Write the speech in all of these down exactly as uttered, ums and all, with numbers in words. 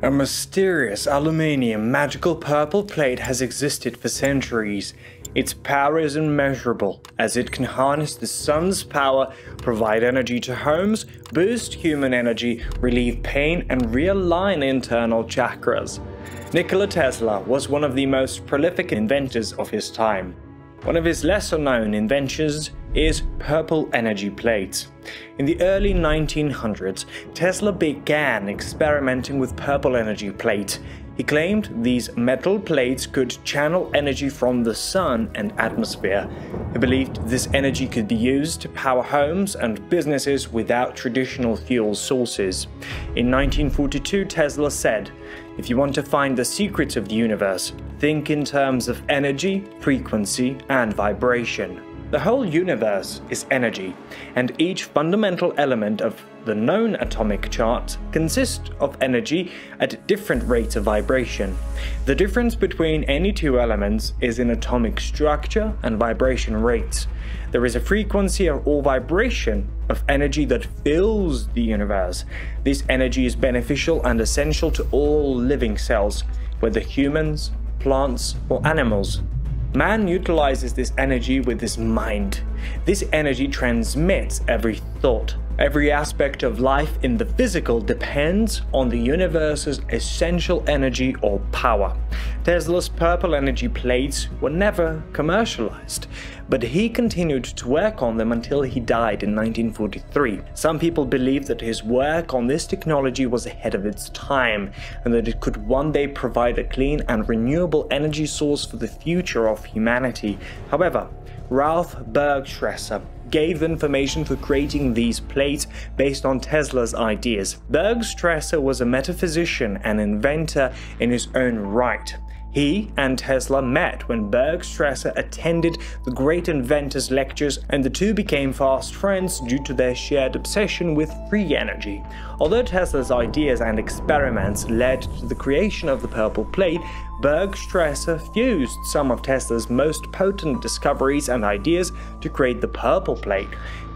A mysterious aluminium magical purple plate has existed for centuries. Its power is immeasurable, as it can harness the sun's power, provide energy to homes, boost human energy, relieve pain, and realign internal chakras. Nikola Tesla was one of the most prolific inventors of his time. One of his lesser-known inventions is purple energy plates. In the early nineteen hundreds, Tesla began experimenting with purple energy plates. He claimed these metal plates could channel energy from the sun and atmosphere. He believed this energy could be used to power homes and businesses without traditional fuel sources. In nineteen forty-two, Tesla said, "If you want to find the secrets of the universe, think in terms of energy, frequency, and vibration." The whole universe is energy, and each fundamental element of the known atomic chart consists of energy at different rates of vibration. The difference between any two elements is in atomic structure and vibration rates. There is a frequency or vibration of energy that fills the universe. This energy is beneficial and essential to all living cells, whether humans, plants, or animals. Man utilizes this energy with his mind. This energy transmits every thought. Every aspect of life in the physical depends on the universe's essential energy or power. Tesla's purple energy plates were never commercialized, but he continued to work on them until he died in nineteen forty-three. Some people believe that his work on this technology was ahead of its time, and that it could one day provide a clean and renewable energy source for the future of humanity. However, Ralph Berg Bergstresser gave information for creating these plates based on Tesla's ideas. Bergstresser was a metaphysician and inventor in his own right. He and Tesla met when Bergstresser attended the Great Inventors Lectures, and the two became fast friends due to their shared obsession with free energy. Although Tesla's ideas and experiments led to the creation of the purple plate, Bergstresser fused some of Tesla's most potent discoveries and ideas to create the purple plate.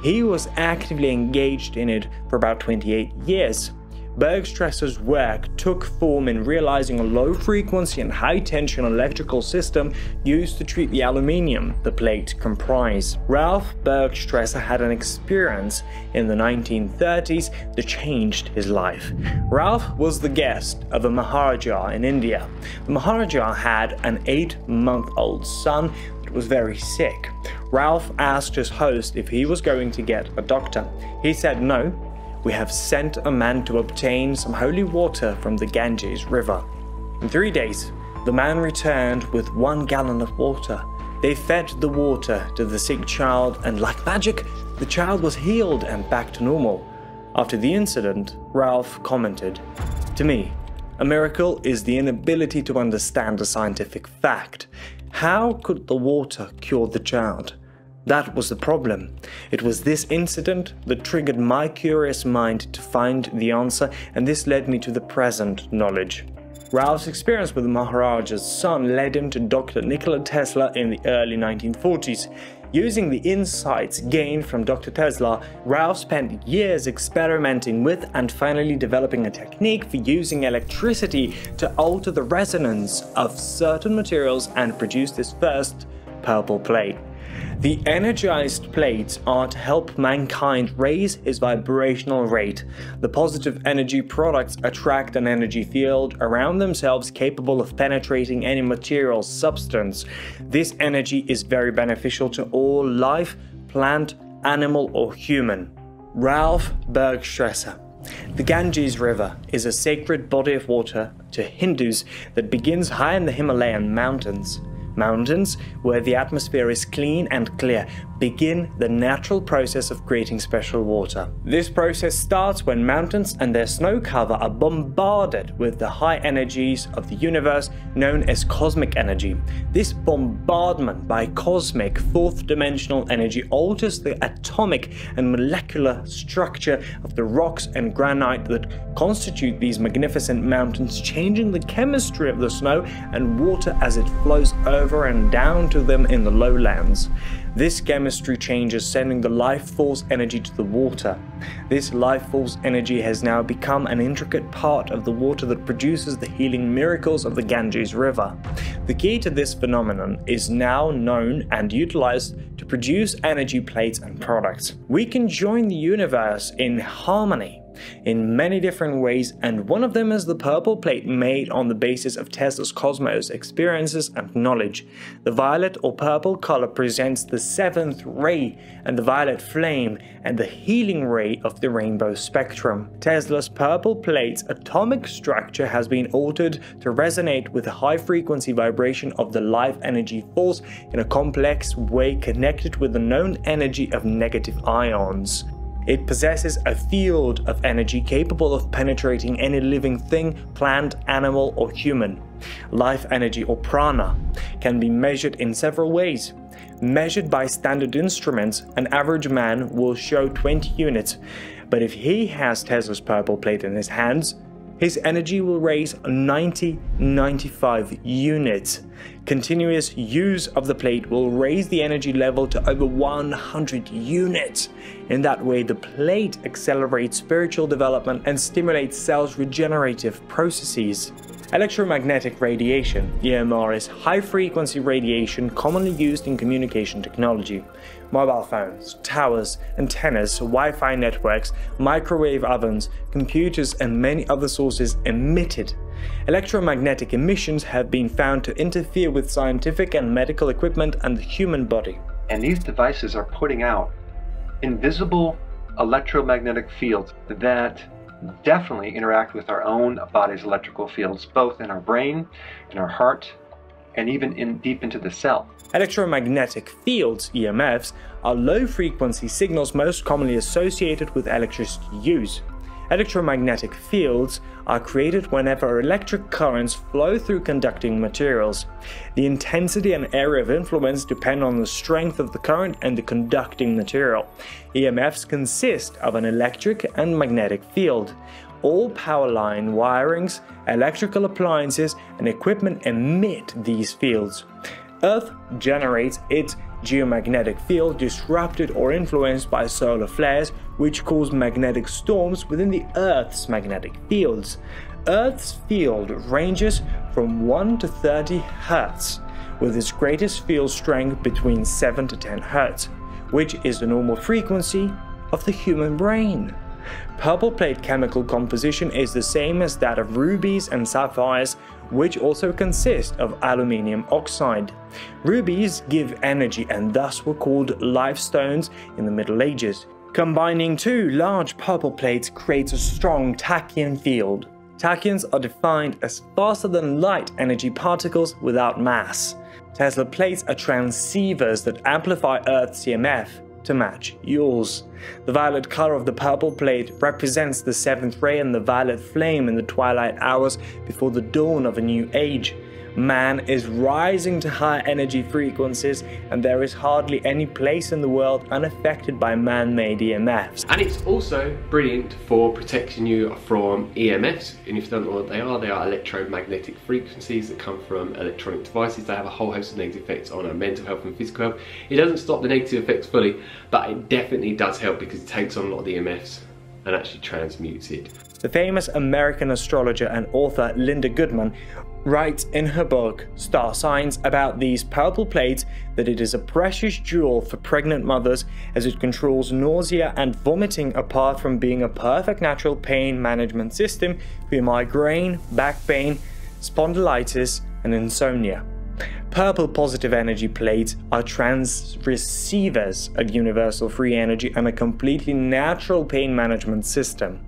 He was actively engaged in it for about twenty-eight years. Bergstresser's work took form in realizing a low-frequency and high-tension electrical system used to treat the aluminium the plate comprised. Ralph Bergstresser had an experience in the nineteen thirties that changed his life. Ralph was the guest of a Maharaja in India. The Maharaja had an eight-month-old son that was very sick. Ralph asked his host if he was going to get a doctor. He said no. "We have sent a man to obtain some holy water from the Ganges River." In three days, the man returned with one gallon of water. They fed the water to the sick child, and like magic, the child was healed and back to normal. After the incident, Ralph commented, "To me, a miracle is the inability to understand a scientific fact. How could the water cure the child? That was the problem. It was this incident that triggered my curious mind to find the answer, and this led me to the present knowledge." Ralph's experience with the Maharaja's son led him to Doctor Nikola Tesla in the early nineteen forties. Using the insights gained from Doctor Tesla, Ralph spent years experimenting with and finally developing a technique for using electricity to alter the resonance of certain materials and produced his first purple plate. The energized plates are to help mankind raise its vibrational rate. The positive energy products attract an energy field around themselves capable of penetrating any material substance. This energy is very beneficial to all life, plant, animal, or human. Ralph Bergstresser. The Ganges River is a sacred body of water to Hindus that begins high in the Himalayan mountains. Mountains, where the atmosphere is clean and clear, begin the natural process of creating special water. This process starts when mountains and their snow cover are bombarded with the high energies of the universe known as cosmic energy. This bombardment by cosmic fourth-dimensional energy alters the atomic and molecular structure of the rocks and granite that constitute these magnificent mountains, changing the chemistry of the snow and water as it flows over and down to them in the lowlands. This chemistry change is sending the life force energy to the water. This life force energy has now become an intricate part of the water that produces the healing miracles of the Ganges River. The key to this phenomenon is now known and utilized to produce energy plates and products. We can join the universe in harmony in many different ways, and one of them is the purple plate made on the basis of Tesla's cosmos experiences and knowledge. The violet or purple color presents the seventh ray and the violet flame and the healing ray of the rainbow spectrum. Tesla's purple plate's atomic structure has been altered to resonate with the high frequency vibration of the life energy force in a complex way connected with the known energy of negative ions. It possesses a field of energy capable of penetrating any living thing, plant, animal, or human. Life energy, or prana, can be measured in several ways. Measured by standard instruments, an average man will show twenty units, but if he has Tesla's purple plate in his hands, his energy will raise ninety to ninety-five units. Continuous use of the plate will raise the energy level to over one hundred units. In that way, the plate accelerates spiritual development and stimulates cells' regenerative processes. Electromagnetic radiation, E M R, is high-frequency radiation commonly used in communication technology. Mobile phones, towers, antennas, Wi-Fi networks, microwave ovens, computers, and many other sources emitted. Electromagnetic emissions have been found to interfere with scientific and medical equipment and the human body. And these devices are putting out invisible electromagnetic fields that definitely interact with our own body's electrical fields, both in our brain, in our heart, and even in deep into the cell. Electromagnetic fields, E M Fs, are low-frequency signals most commonly associated with electricity use. Electromagnetic fields are created whenever electric currents flow through conducting materials. The intensity and area of influence depend on the strength of the current and the conducting material. E M Fs consist of an electric and magnetic field. All power line wirings, electrical appliances, and equipment emit these fields. Earth generates its geomagnetic field disrupted or influenced by solar flares, which cause magnetic storms within the Earth's magnetic fields. Earth's field ranges from one to thirty hertz, with its greatest field strength between seven to ten hertz, which is the normal frequency of the human brain. Purple plate chemical composition is the same as that of rubies and sapphires, which also consist of aluminium oxide. Rubies give energy and thus were called life stones in the Middle Ages. Combining two large purple plates creates a strong tachyon field. Tachyons are defined as faster than light energy particles without mass. Tesla plates are transceivers that amplify Earth's E M F to match yours. The violet color of the purple plate represents the seventh ray and the violet flame in the twilight hours before the dawn of a new age. Man is rising to higher energy frequencies, and there is hardly any place in the world unaffected by man-made E M Fs. And it's also brilliant for protecting you from E M Fs, and if you don't know what they are, they are electromagnetic frequencies that come from electronic devices. They have a whole host of negative effects on our mental health and physical health. It doesn't stop the negative effects fully, but it definitely does help because it takes on a lot of the E M Fs and actually transmutes it. The famous American astrologer and author Linda Goodman writes in her book Star Signs about these purple plates that it is a precious jewel for pregnant mothers, as it controls nausea and vomiting, apart from being a perfect natural pain management system for migraine, back pain, spondylitis, and insomnia. Purple positive energy plates are trans receivers of universal free energy and a completely natural pain management system.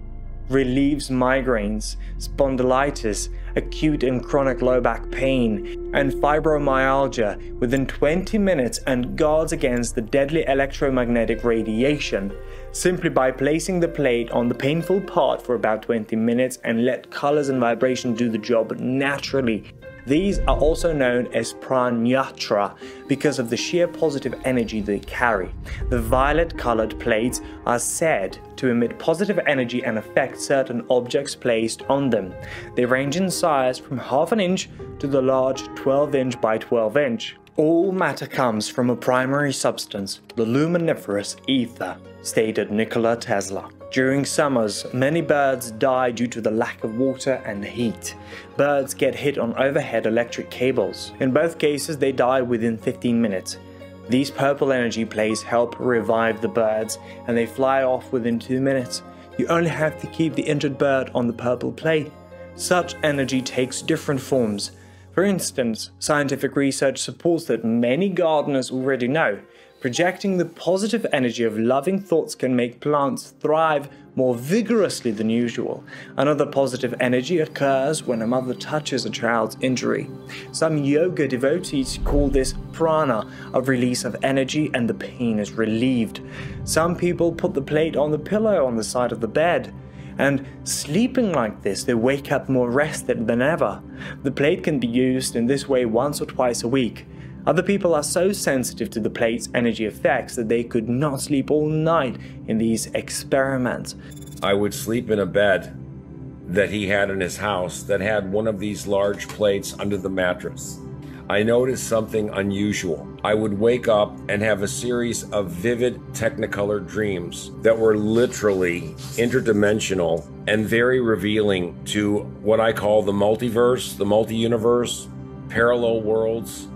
Relieves migraines, spondylitis, acute and chronic low back pain, and fibromyalgia within twenty minutes, and guards against the deadly electromagnetic radiation. Simply by placing the plate on the painful part for about twenty minutes and let colors and vibration do the job naturally. These are also known as pranayatra because of the sheer positive energy they carry. The violet-colored plates are said to emit positive energy and affect certain objects placed on them. They range in size from half an inch to the large twelve inch by twelve inch. All matter comes from a primary substance, the luminiferous ether, stated Nikola Tesla. During summers, many birds die due to the lack of water and heat. Birds get hit on overhead electric cables. In both cases, they die within fifteen minutes. These purple energy plates help revive the birds, and they fly off within two minutes. You only have to keep the injured bird on the purple plate. Such energy takes different forms. For instance, scientific research supports that many gardeners already know. Projecting the positive energy of loving thoughts can make plants thrive more vigorously than usual. Another positive energy occurs when a mother touches a child's injury. Some yoga devotees call this prana, a release of energy, and the pain is relieved. Some people put the plate on the pillow on the side of the bed. And sleeping like this, they wake up more rested than ever. The plate can be used in this way once or twice a week. Other people are so sensitive to the plate's energy effects that they could not sleep all night in these experiments. I would sleep in a bed that he had in his house that had one of these large plates under the mattress. I noticed something unusual. I would wake up and have a series of vivid technicolor dreams that were literally interdimensional and very revealing to what I call the multiverse, the multi-universe, parallel worlds,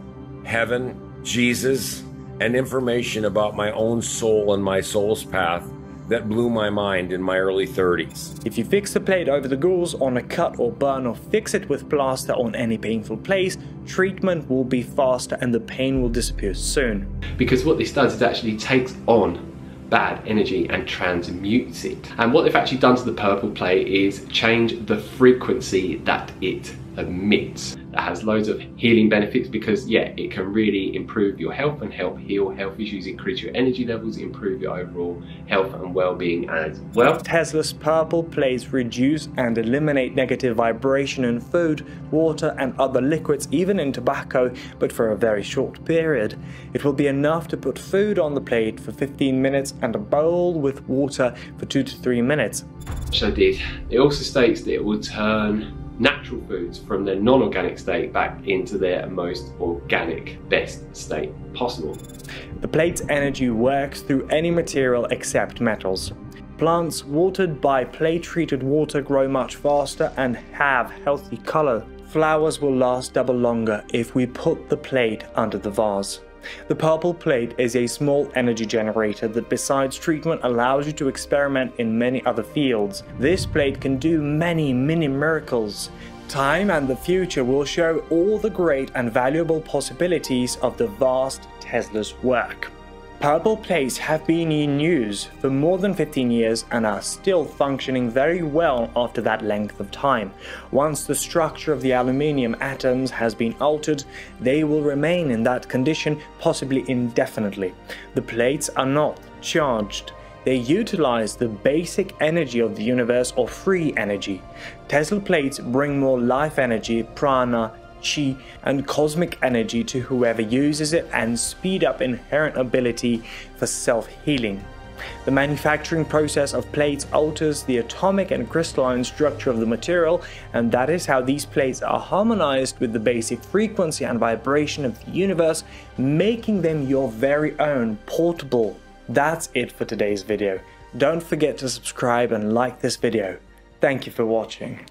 heaven, Jesus, and information about my own soul and my soul's path that blew my mind in my early thirties. If you fix the plate over the gauze on a cut or burn, or fix it with plaster on any painful place, treatment will be faster and the pain will disappear soon. Because what this does is actually takes on bad energy and transmutes it. And what they've actually done to the purple plate is change the frequency that it emits. That has loads of healing benefits because, yeah, it can really improve your health and help heal health issues, increase your energy levels, improve your overall health and well-being as well. Tesla's purple plates reduce and eliminate negative vibration in food, water and other liquids, even in tobacco, but for a very short period. It will be enough to put food on the plate for fifteen minutes and a bowl with water for two to three minutes. So did. It also states that it will turn natural foods from their non-organic state back into their most organic, best state possible. The plate's energy works through any material except metals. Plants watered by plate-treated water grow much faster and have healthy color. Flowers will last double longer if we put the plate under the vase. The purple plate is a small energy generator that, besides treatment, allows you to experiment in many other fields. This plate can do many mini miracles. Time and the future will show all the great and valuable possibilities of the vast Tesla's work. Purple plates have been in use for more than fifteen years and are still functioning very well after that length of time. Once the structure of the aluminium atoms has been altered, they will remain in that condition, possibly indefinitely. The plates are not charged. They utilize the basic energy of the universe, or free energy. Tesla plates bring more life energy, prana, chi and cosmic energy to whoever uses it, and speed up inherent ability for self-healing. The manufacturing process of plates alters the atomic and crystalline structure of the material, and that is how these plates are harmonized with the basic frequency and vibration of the universe, making them your very own, portable. That's it for today's video. Don't forget to subscribe and like this video. Thank you for watching.